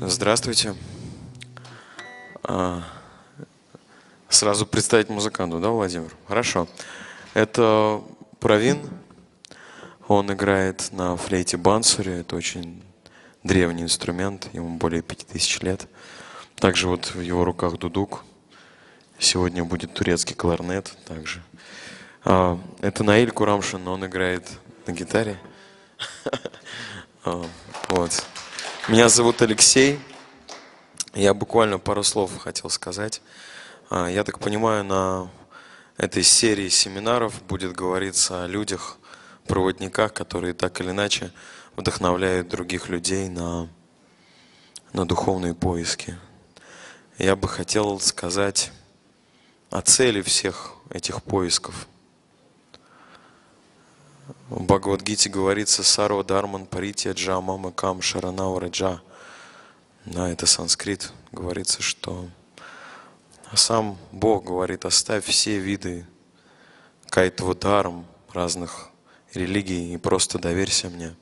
Здравствуйте. Сразу представить музыканту, да, Владимир? Хорошо. Это Правин. Он играет на флейте бансуре. Это очень древний инструмент, ему более 5000 лет. Также вот в его руках дудук. Сегодня будет турецкий кларнет также. Это Наиль Курамшин, он играет на гитаре. Вот. Меня зовут Алексей. Я буквально пару слов хотел сказать. Я так понимаю, на этой серии семинаров будет говориться о людях, проводниках, которые так или иначе вдохновляют других людей на духовные поиски. Я бы хотел сказать о цели всех этих поисков. В Бхагавадгите говорится «Саро дарман паритья джа мама кам шаранавара джа». Да, это санскрит. Говорится, что сам Бог говорит: оставь все виды кайтва дарм разных религий и просто доверься мне.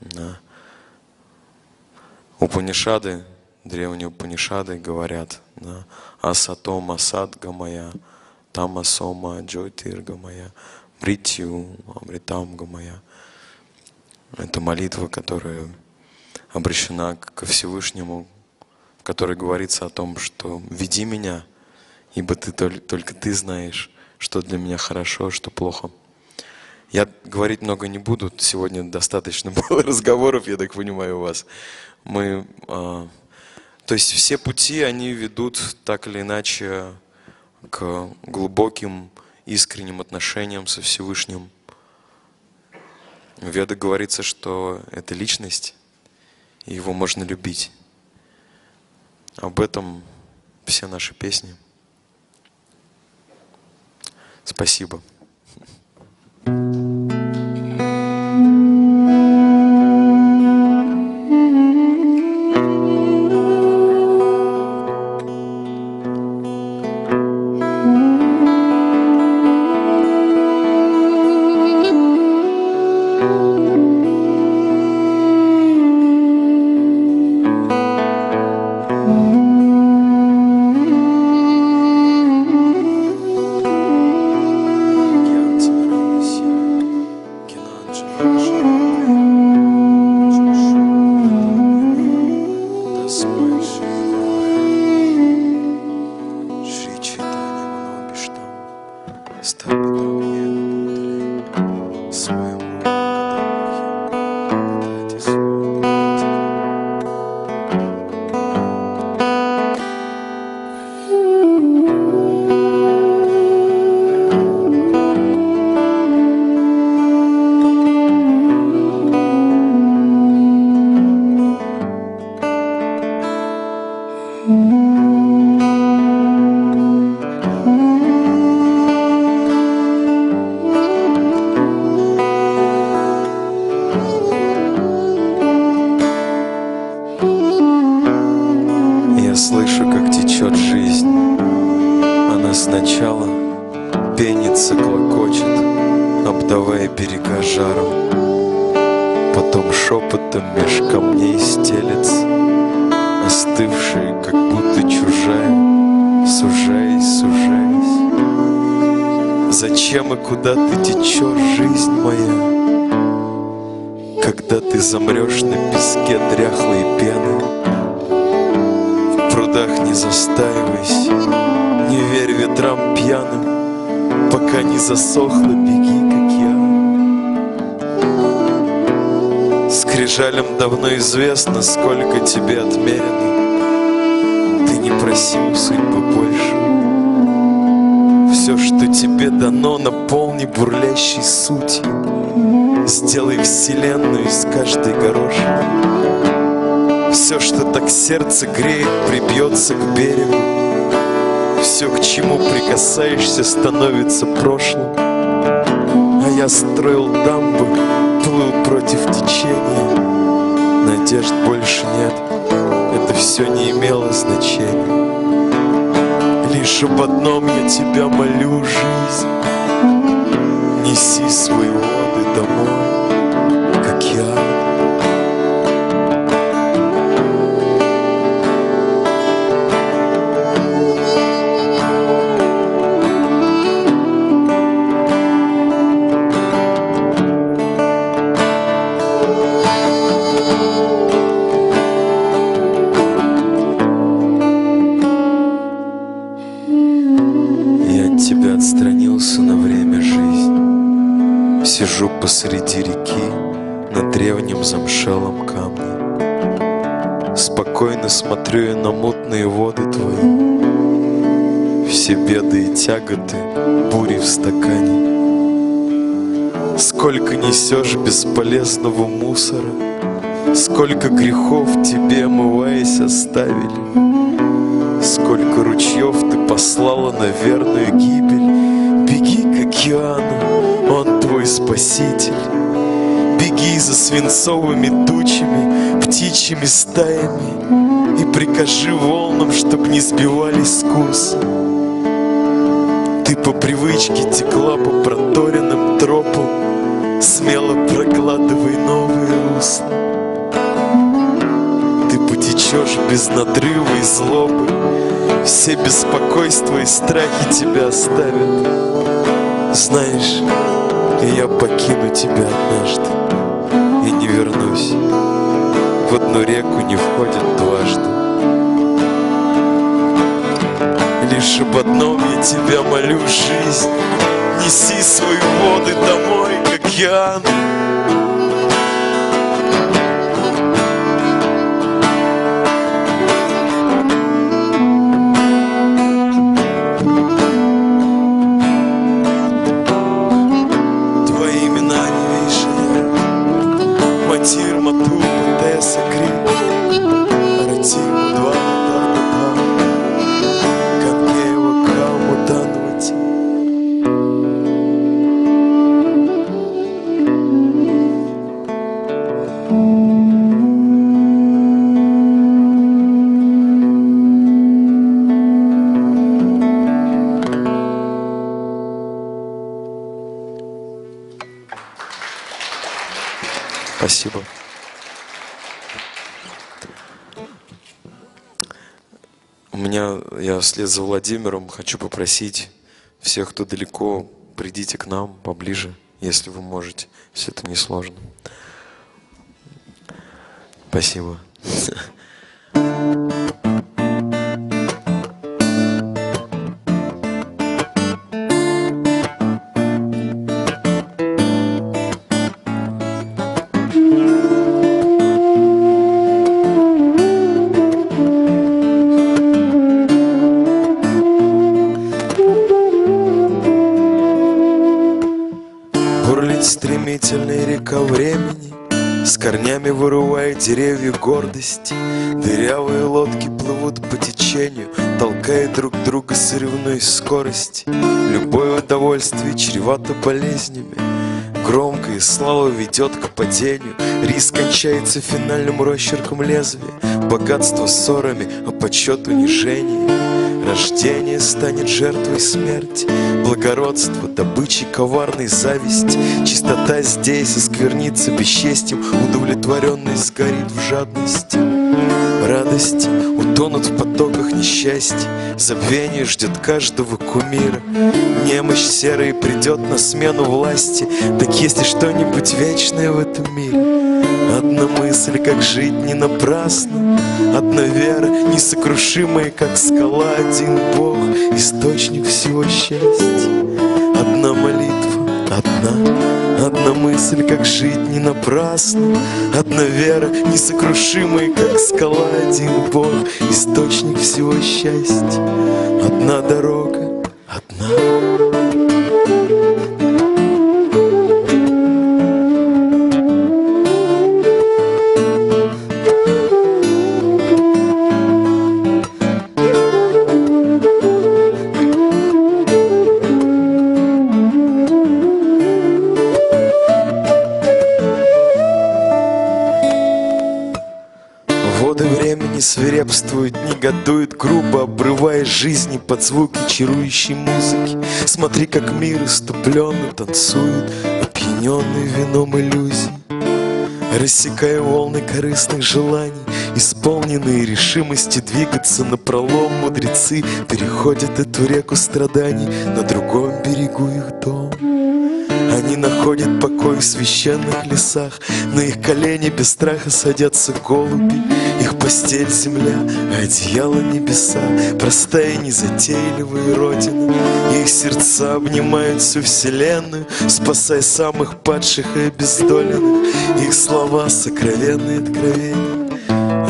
Да. Упанишады, древние Упанишады говорят, да, «Асато масад гамая, тамасома джотир гамая». Бритью, амритам гамая. Это молитва, которая обращена ко Всевышнему, в которой говорится о том, что «Веди меня, ибо ты, только ты знаешь, что для меня хорошо, что плохо». Я говорить много не буду, сегодня достаточно было разговоров, я так понимаю, у вас. То есть все пути, они ведут так или иначе к глубоким, искренним отношениям со Всевышним. В Ведах говорится, что это личность, и его можно любить. Об этом все наши песни. Спасибо. Засохло, беги к океану. Скрижалям давно известно, сколько тебе отмерено. Ты не проси у судьбы больше. Все, что тебе дано, наполни бурлящей сутью. Сделай вселенную из каждой горошины. Все, что так сердце греет, прибьется к берегу. Все, к чему прикасаешься, становится прошлым. А я строил дамбы, плыл против течения. Надежд больше нет, это все не имело значения. Лишь об одном я тебя молю, жизнь. Неси свои воды домой, как я. сижу посреди реки на древнем замшелом камне. Спокойно смотрю я на мутные воды твои, все беды и тяготы, бури в стакане. Сколько несешь бесполезного мусора, сколько грехов тебе, омываясь, оставили, сколько ручьев ты послала на верную гибель. Беги к океану, он твой спаситель. Беги за свинцовыми тучами, птичьими стаями, и прикажи волнам, чтоб не сбивались с курса. Ты по привычке текла по проторенным тропам, смело прокладывай новые русла. Течешь без надрыва и злобы, все беспокойства и страхи тебя оставят. Знаешь, я покину тебя однажды и не вернусь. В одну реку не входят дважды. Лишь об одном я тебя молю, жизнь, неси свои воды домой к океану. Спасибо. Я вслед за Владимиром хочу попросить всех, кто далеко, придите к нам поближе, если вы можете. Все это несложно. Спасибо. Деревья гордости, дырявые лодки плывут по течению, толкая друг друга, соревнуясь скорости. Любое удовольствие чревато болезнями, громкая слава ведет к падению. Риск кончается финальным росчерком лезвия, богатство ссорами, а почет унижением. Рождение станет жертвой смерти, благородство добычей коварной зависти. Чистота здесь осквернится бесчестьем, удовлетворенность сгорит в жадности. Радость утонут в потоках несчастья, забвение ждет каждого кумира. Немощь серой придет на смену власти, так есть ли что-нибудь вечное в этом мире? Одна мысль, как жить не напрасно, одна вера, несокрушимая, как скала, один Бог, источник всего счастья. Одна молитва, одна мысль, как жить не напрасно, одна вера, несокрушимая, как скала, один Бог, источник всего счастья. Одна дорога, одна. Свирепствуют, негодуют грубо, обрывая жизни под звуки чарующей музыки. Смотри, как мир иступленно танцует, опьяненный вином иллюзий, рассекая волны корыстных желаний, исполненные решимости двигаться напролом. Мудрецы переходят эту реку страданий, на другом берегу их дом. Они находят покой в священных лесах. На их колени без страха садятся голуби. Их постель земля, а одеяло небеса. Простая, незатейливая родина. Их сердца обнимают всю вселенную, спасая самых падших и обездоленных. Их слова сокровенные откровения.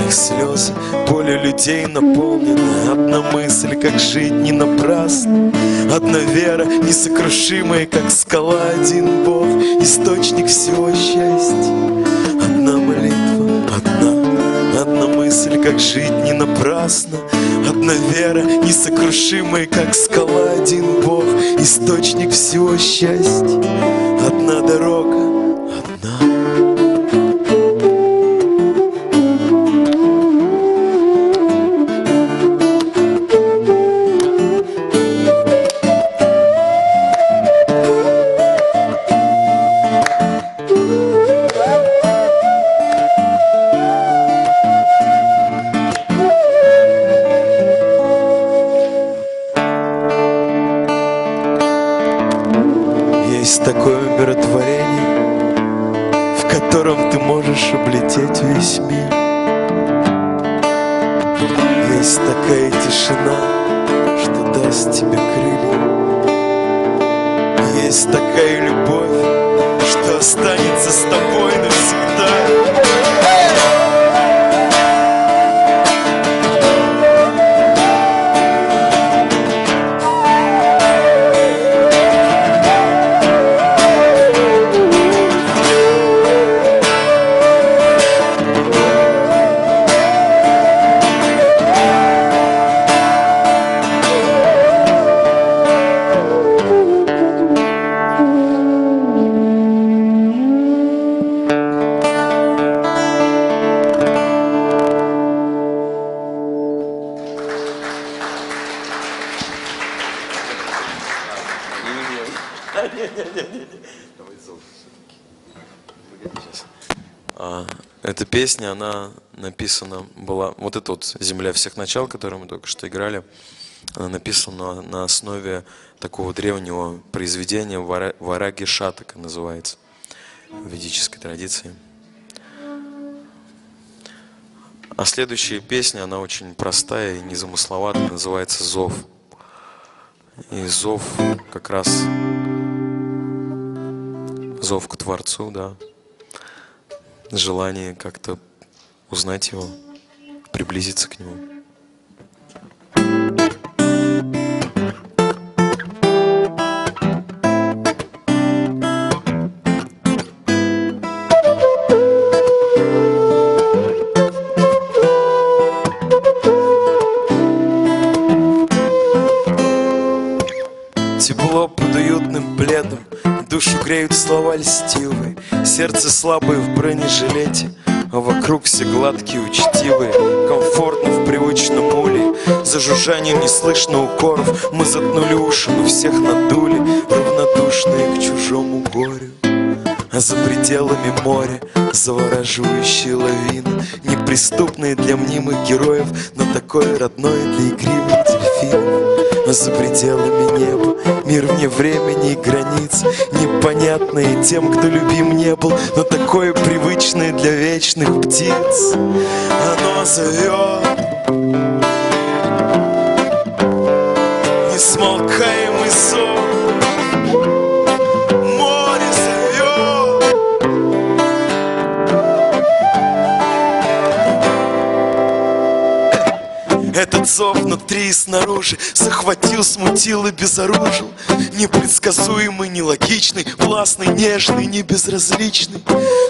Их слезы болью людей наполнены. Одна мысль, как жить не напрасно. Одна вера, несокрушимая, как скала. Один Бог, источник всего счастья. Одна молитва, одна мысль, как жить не напрасно. Одна вера, несокрушимая, как скала. Один Бог, источник всего счастья. Одна дорога. Песня, она написана была, вот эта вот «Земля всех начал», которую мы только что играли, она написана на основе такого древнего произведения Варагиша, так называется, в ведической традиции. А следующая песня, она очень простая и незамысловатая, называется «Зов». И зов как раз, зов к Творцу, да. Желание как-то узнать его, приблизиться к нему. Тепло под уютным пледом, душу греют слова льстивые. Сердце слабое в бронежилете, а вокруг все гладкие, учтивые. Комфортно в привычном уле, за жужжанием не слышно укоров. Мы заткнули уши, мы всех надули, равнодушные к чужому горю. А за пределами моря завораживающие лавины, неприступные для мнимых героев, но такое родное для игривых дельфинов. А за пределами неба мир вне времени и границ, непонятные тем, кто любим не был, но такое привычное для вечных птиц. Оно зовет несмолкаемый зов, море зовет. Этот зов внутри и снаружи захватил, смутил и безоружил. Непредсказуемый, нелогичный, властный, нежный, небезразличный.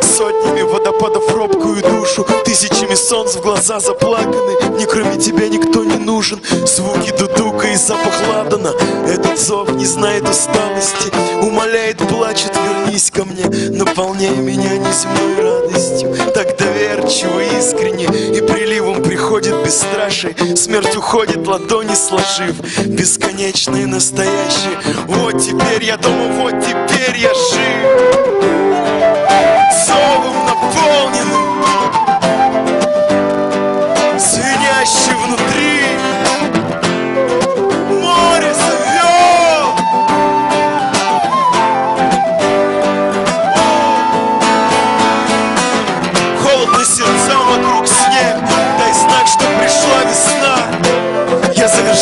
Сотнями водопадов робкую душу, тысячами солнц в глаза заплаканы. Не кроме тебя никто не нужен. Звуки дудука и запах ладана. Этот зов не знает усталости, умоляет, плачет: вернись ко мне, наполняй меня неземной радостью. Так доверчиво, искренне и приливом приходит бесстрашие. Смерть уходит, ладони сложив, бесконечные, настоящие. Вот теперь я дома, вот теперь я жив. Зовом наполнен, звенящий внутри. Море зовет.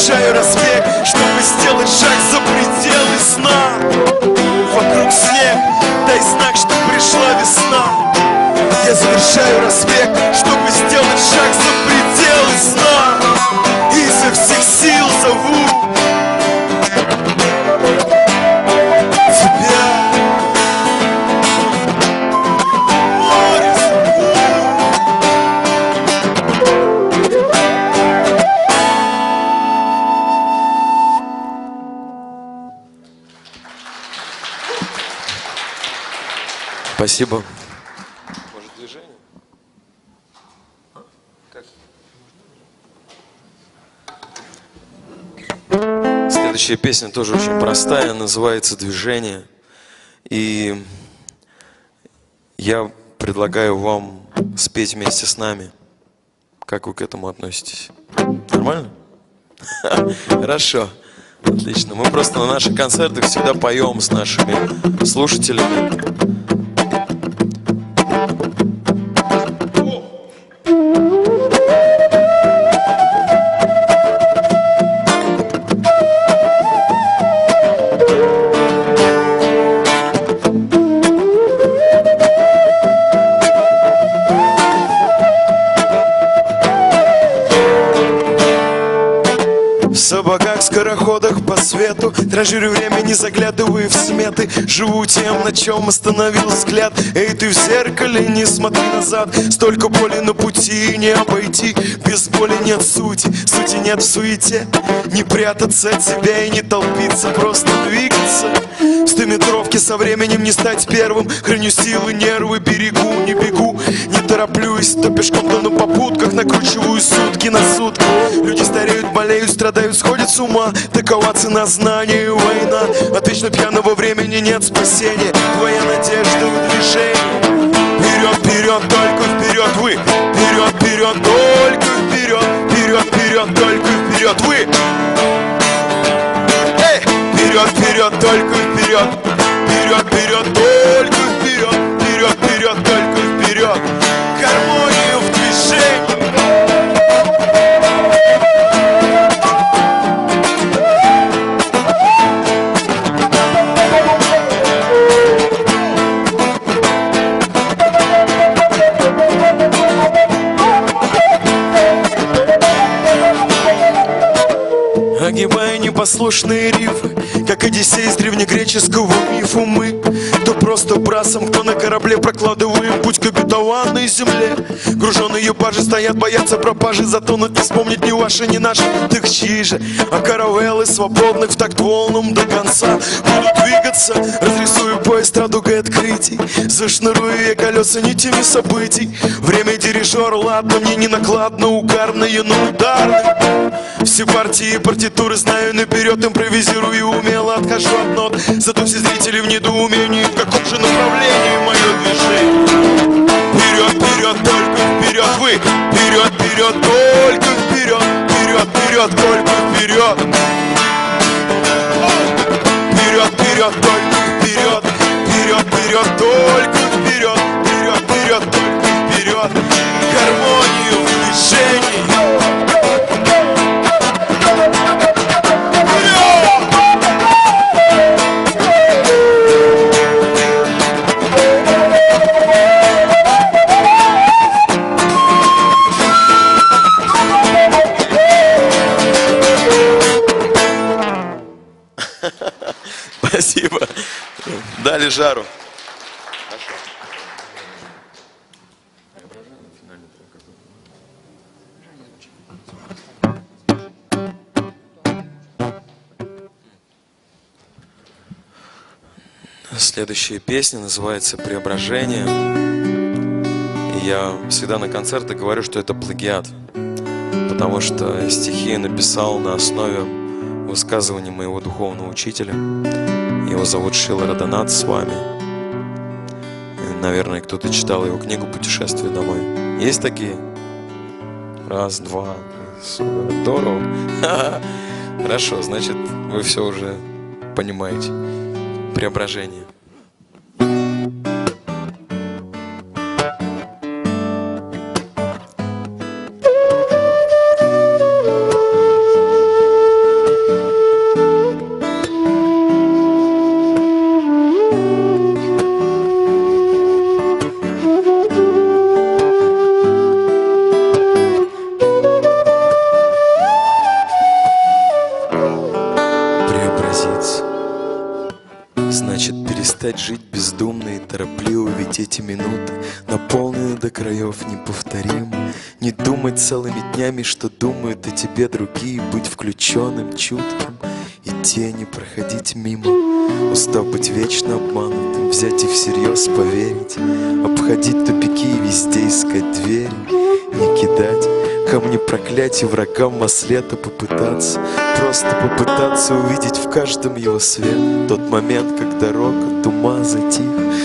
совершаю разбег, чтобы сделать шаг за пределы сна. Вокруг снег, дай знак, что пришла весна. Я завершаю разбег, чтобы сделать шаг за пределы сна. И изо всех сил зову тебя. Спасибо. Может, движение? Как? Следующая песня тоже очень простая, называется «Движение». И я предлагаю вам спеть вместе с нами. Как вы к этому относитесь? Нормально? Хорошо. Отлично. Мы просто на наших концертах всегда поем с нашими слушателями. Скороходах по свету тражурю время, не заглядывая в сметы. Живу тем, на чем остановил взгляд. Эй, ты в зеркале, не смотри назад. Столько боли на пути не обойти. Без боли нет сути, сути нет в суете. Не прятаться от себя и не толпиться, просто двигаться. В стометровке со временем не стать первым. Храню силы, нервы, берегу, не бегу. Не тороплюсь, то пешком, то на попутках. Накручиваю сутки на сутки. Люди стареют, болеют, страдают, сходят с ума. Такова цена знаний, война. От вечно пьяного времени нет спасения. Твоя надежда в движении. Вперед, вперед, только вперед, вы. Вперед, вперед, только вперед. Вперед, вперед, только вперед, вы. Эй! Вперед, вперед, только вперед. Вперед, вперед, только вперед. Вперед, вперед, только вперед. Гармонию в движении. Огибая непослушные рифы, как Одиссей из древнегреческого мифа, мы то просто брасом, кто на корабле, прокладываем путь к обетованной земле. Груженные баржи стоят, боятся пропажи, затонуть, не вспомнить ни ваши, ни наши, так чьи же. А каравеллы свободных в такт волнам до конца будут двигаться. Разрисую поезд радугой открытий, зашнурую я колеса нитями событий. Время дирижер, ладно, мне не накладно, угарные, но ударные. Все партии и партитуры знаю наперед, импровизирую и умело отхожу от нот. Зато все зрители в недоумении, в каком же направлении мое движение. Вперед, вперед, только вперед, вы. Вперед, вперед, только вперед. Вперед, вперед, только вперед. Вперед, вперед, только вперед. Вперед, вперед, только вперед. Вперед, вперед, только вперед. Гармонию в движении. Спасибо. Дали жару. Следующая песня называется «Преображение». И я всегда на концертах говорю, что это плагиат, потому что стихи я написал на основе высказываний моего духовного учителя. Его зовут Шилер Адонат с вами. Наверное, кто-то читал его книгу «Путешествие домой». Есть такие? Раз, два. Супер, здорово. Хорошо, значит, вы все уже понимаете. Преображение. птиц. Значит, перестать жить бездумно и торопливо, ведь эти минуты наполнены до краев неповторимо. Не думать целыми днями, что думают о тебе другие, быть включенным, чутким и тени проходить мимо. Устав быть вечно обманутым, взять и всерьез поверить, обходить тупики и везде искать двери, не кидать камни проклятий врагам во след, а попытаться, просто попытаться увидеть в каждом его свет. Тот момент, как дорога от ума затих,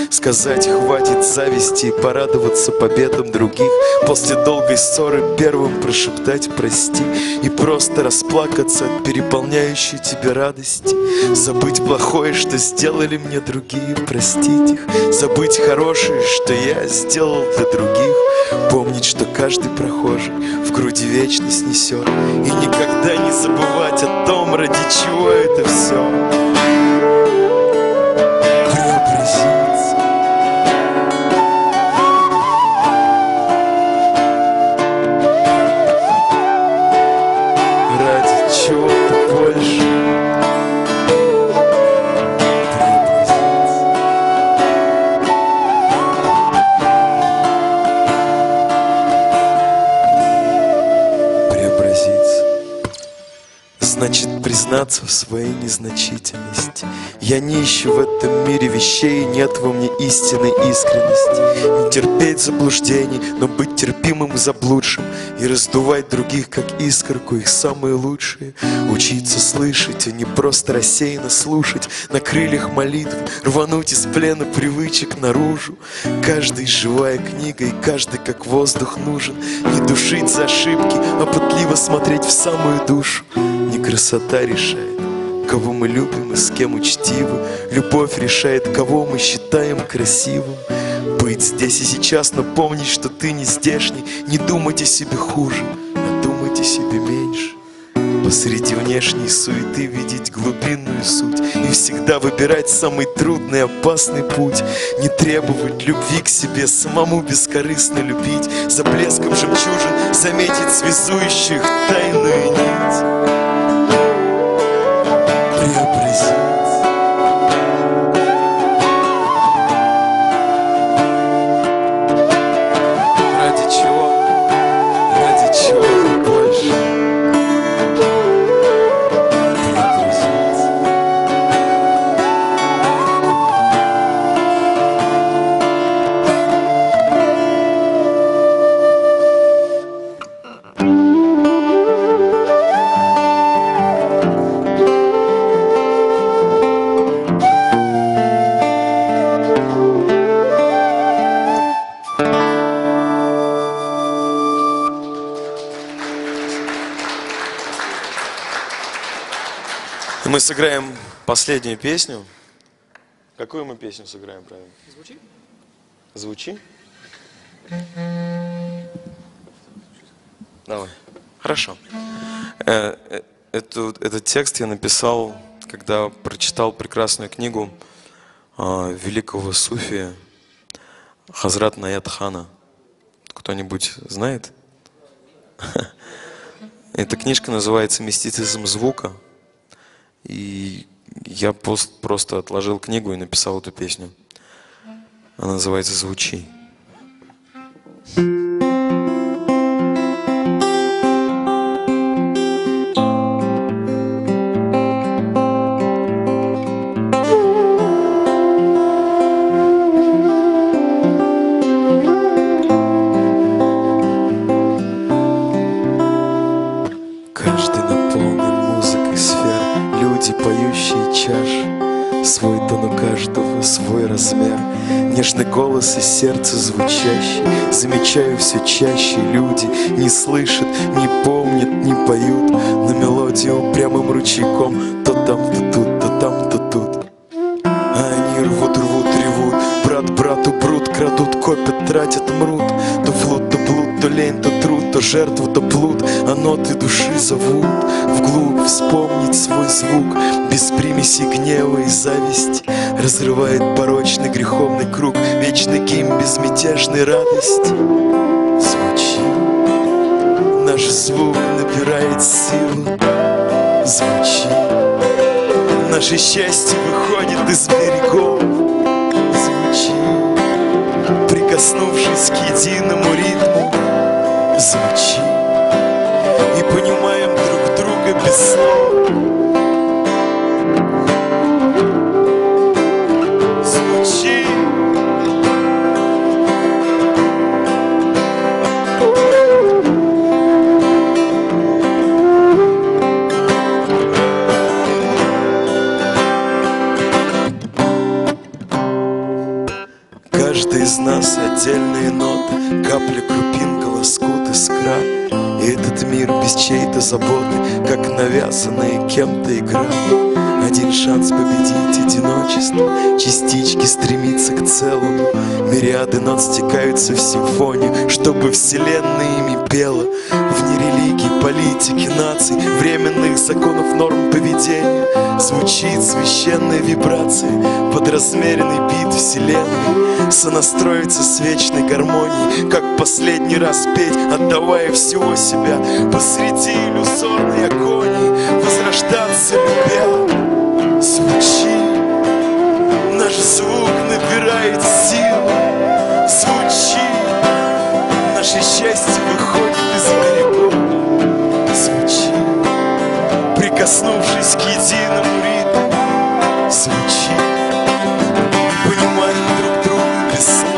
сказать хватит зависти и порадоваться победам других, после долгой ссоры первым прошептать прости и просто расплакаться от переполняющей тебя радости, забыть плохое, что сделали мне другие, простить их, забыть хорошее, что я сделал для других, помнить, что каждый прохожий в груди вечность несет, и никогда не забывать о том, ради чего это все. Значит, признаться в своей незначительности. Я не ищу в этом мире вещей, нет во мне истинной искренности. Не терпеть заблуждений, но быть терпимым заблудшим и раздувать других, как искорку, их самые лучшие. Учиться слышать, а не просто рассеянно слушать. На крыльях молитв рвануть из плена привычек наружу. Каждый живая книга и каждый как воздух нужен. Не душить за ошибки, а пытливо смотреть в самую душу. Красота решает, кого мы любим и с кем учтивы. Любовь решает, кого мы считаем красивым. Быть здесь и сейчас, но помнить, что ты не здешний. Не думать о себе хуже, а думать о себе меньше. Посреди внешней суеты видеть глубинную суть и всегда выбирать самый трудный, опасный путь. Не требовать любви к себе, самому бескорыстно любить. За блеском жемчужин заметить связующих тайную нить. Мы сыграем последнюю песню. Какую мы песню сыграем, правильно? Звучи. Звучи? Давай. Хорошо. Этот текст я написал, когда прочитал прекрасную книгу великого суфия Хазрат Наят Хана. Кто-нибудь знает? Эта книжка называется «Мистицизм звука». И я просто отложил книгу и написал эту песню. Она называется «Звучи». Нежный голос из сердца звучащий, замечаю все чаще, люди не слышат, не помнят, не поют на мелодию прямым ручейком, то там, то тут, то там, то тут. А они рвут, рвут, ревут, брат брату брут, крадут, копят, тратят, мрут, то флут, то блуд, то лень, то труд, то жертву, то плут, а ноты души зовут вглубь вспомнить свой звук, без примеси гнева и зависти. Разрывает порочный греховный круг, вечный гимн безмятежной радости. Звучи, наш звук набирает силу. Звучи, Наше счастье выходит из берегов, звучи, прикоснувшись к единому ритму, звучи, и понимаем друг друга без слов. Из нас отдельные ноты, капля, крупинка, лоскут, искра. И этот мир без чьей-то заботы, как навязанная кем-то игра. Один шанс победить одиночество, частички стремятся к целому. Мириады нот стекаются в симфонию, чтобы вселенная ими пела. Вне религий, политики, наций, временных законов, норм поведения звучит священная вибрация под размеренный бит вселенной. Сонастроиться с вечной гармонией, как последний раз петь, отдавая всего себя посреди иллюзорной агонии, возрождаться любя. Звучи, наш звук набирает силу. Звучи, наше счастье выходит из берегов. Звучи, прикоснувшись к единому ритму. Звучи, понимаем друг друга без слов.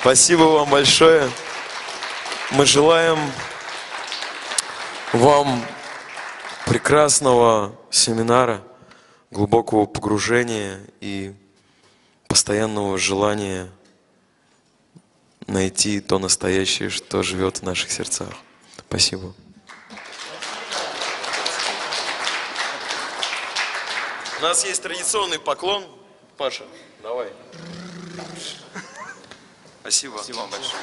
Спасибо вам большое. Мы желаем вам прекрасного семинара, глубокого погружения и постоянного желания найти то настоящее, что живет в наших сердцах. Спасибо. У нас есть традиционный поклон. Паша, давай. Спасибо. Спасибо вам большое.